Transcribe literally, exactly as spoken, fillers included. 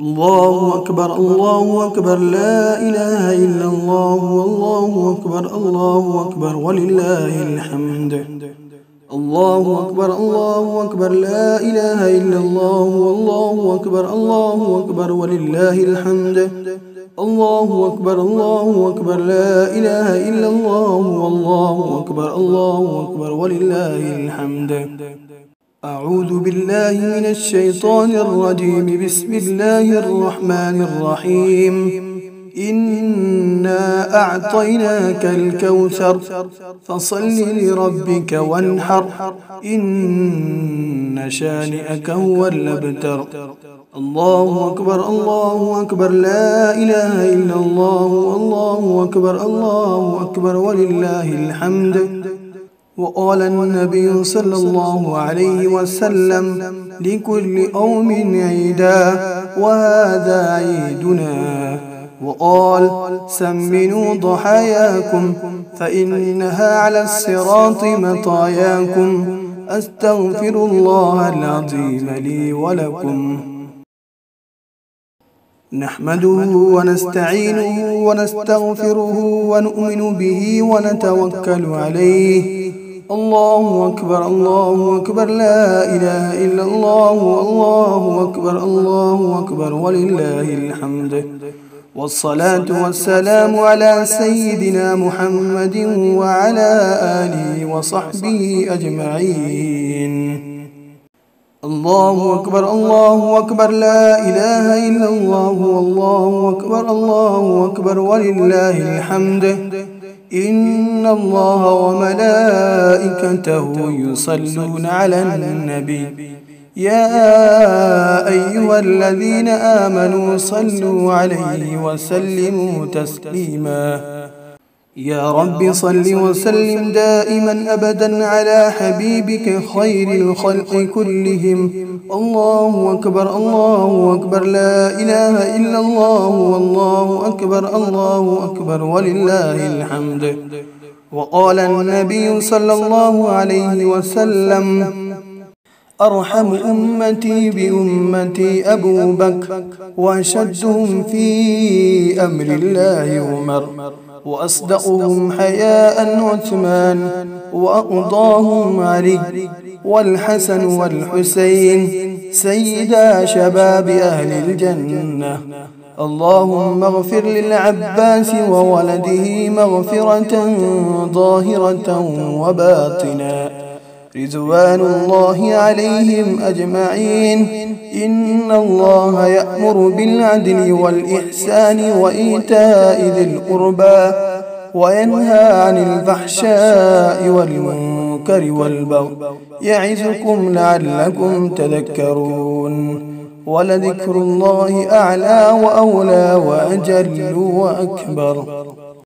الله أكبر الله أكبر لا إله إلا الله والله أكبر الله أكبر ولله الحمد الله أكبر الله أكبر لا إله إلا الله والله أكبر الله أكبر ولله الحمد الله أكبر الله أكبر لا إله إلا الله والله أكبر الله أكبر ولله الحمد أعوذ بالله من الشيطان الرجيم بسم الله الرحمن الرحيم إنا أعطيناك الكوثر فصل لربك وانحر إن شانئك هو الأبتر الله أكبر الله أكبر لا إله إلا الله والله أكبر الله أكبر ولله الحمد وقال النبي صلى الله عليه وسلم لكل قوم عيدا وهذا عيدنا وقال سمنوا ضحاياكم فإنها على الصراط مطاياكم أستغفر الله العظيم لي ولكم نحمده ونستعينه ونستغفره ونؤمن به ونتوكل عليه الله أكبر الله أكبر لا إله إلا الله الله أكبر الله أكبر ولله الحمد والصلاة والسلام على سيدنا محمد وعلى آله وصحبه أجمعين الله أكبر الله أكبر لا إله إلا الله والله أكبر الله أكبر ولله الحمد إن الله وملائكته يصلون على النبي يا أيها الذين آمنوا صلوا عليه وسلموا تسليما يا رب صل وسلم دائما أبدا على حبيبك خير الخلق كلهم الله أكبر الله أكبر لا إله إلا الله والله أكبر الله أكبر ولله الحمد وقال النبي صلى الله عليه وسلم أرحم أمتي بأمتي أبو بكر وأشدهم في أمر الله عمر وأصدقهم حياء عثمان وأقضاهم علي والحسن والحسين سيدا شباب أهل الجنة اللهم اغفر للعباس وولده مغفرة ظاهرة وباطنة رضوان الله عليهم أجمعين إن الله يأمر بالعدل والإحسان وإيتاء ذي القربى وينهى عن الفحشاء والمنكر والبغي يعظكم لعلكم تذكرون ولذكر الله أعلى وأولى وأجل وأكبر.